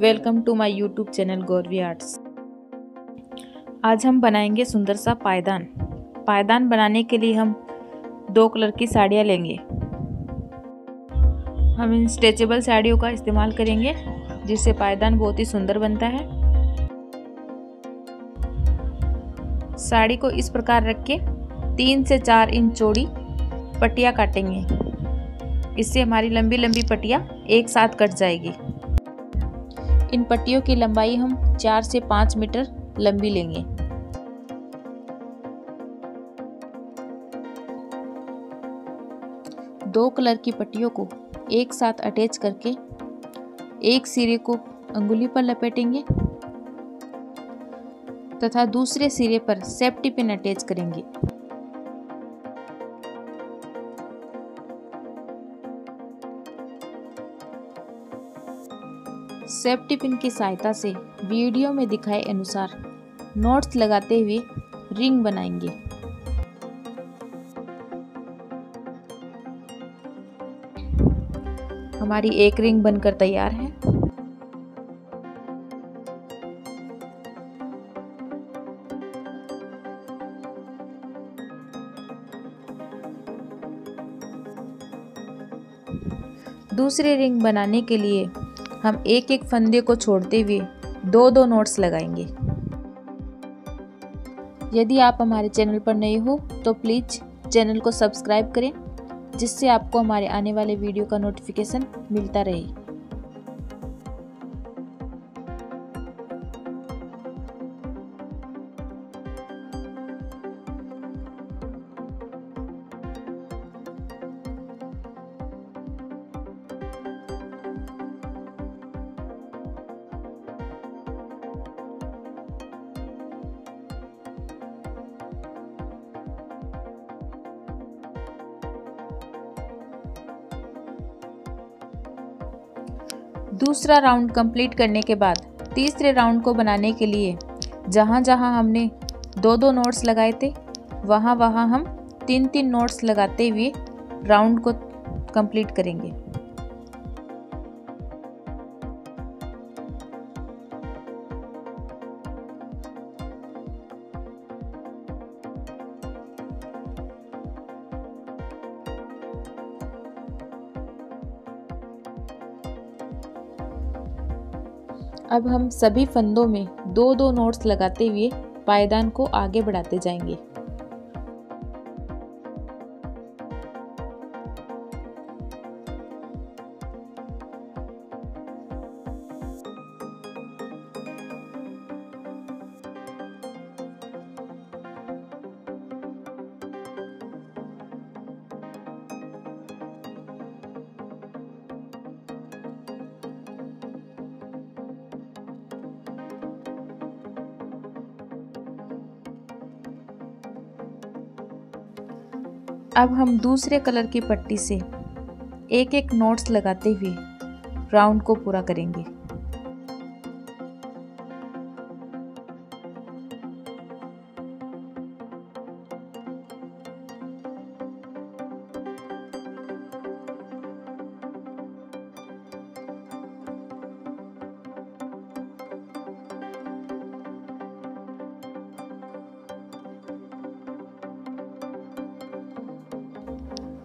Welcome to my YouTube channel Gauravi arts. आज हम बनाएंगे सुंदर सा पायदान। पायदान बनाने के लिए हम दो कलर की साड़ियाँ लेंगे। हम इन स्ट्रेचेबल साड़ियों का इस्तेमाल करेंगे जिससे पायदान बहुत ही सुंदर बनता है। साड़ी को इस प्रकार रख के 3 से 4 इंच चौड़ी पटिया काटेंगे। इससे हमारी लंबी लंबी पटिया एक साथ कट जाएगी। इन पट्टियों की लंबाई हम 4 से 5 मीटर लंबी लेंगे। दो कलर की पट्टियों को एक साथ अटैच करके एक सिरे को अंगुली पर लपेटेंगे तथा दूसरे सिरे पर सेफ्टी पिन अटैच करेंगे। सेफ्टी पिन की सहायता से वीडियो में दिखाए अनुसार नोट्स लगाते हुए रिंग बनाएंगे। हमारी एक रिंग बनकर तैयार है। दूसरी रिंग बनाने के लिए हम एक एक फंदे को छोड़ते हुए 2-2 नोट्स लगाएंगे। यदि आप हमारे चैनल पर नए हो तो प्लीज़ चैनल को सब्सक्राइब करें जिससे आपको हमारे आने वाले वीडियो का नोटिफिकेशन मिलता रहे। दूसरा राउंड कंप्लीट करने के बाद तीसरे राउंड को बनाने के लिए जहां हमने 2-2 नोट्स लगाए थे वहां हम 3-3 नोट्स लगाते हुए राउंड को कंप्लीट करेंगे। अब हम सभी फंदों में 2-2 नोट्स लगाते हुए पायदान को आगे बढ़ाते जाएंगे। अब हम दूसरे कलर की पट्टी से एक एक नोट्स लगाते हुए राउंड को पूरा करेंगे।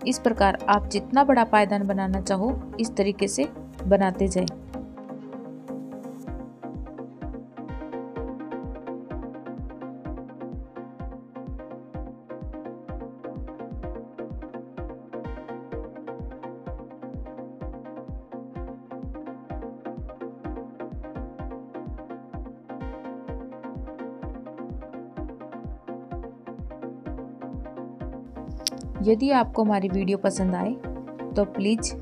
इस प्रकार आप जितना बड़ा पायदान बनाना चाहो इस तरीके से बनाते जाएं। यदि आपको हमारी वीडियो पसंद आए तो प्लीज़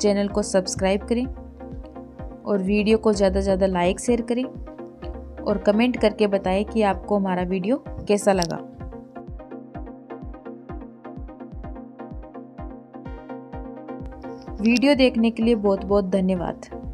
चैनल को सब्सक्राइब करें और वीडियो को ज़्यादा से ज़्यादा लाइक शेयर करें और कमेंट करके बताएं कि आपको हमारा वीडियो कैसा लगा। वीडियो देखने के लिए बहुत बहुत धन्यवाद।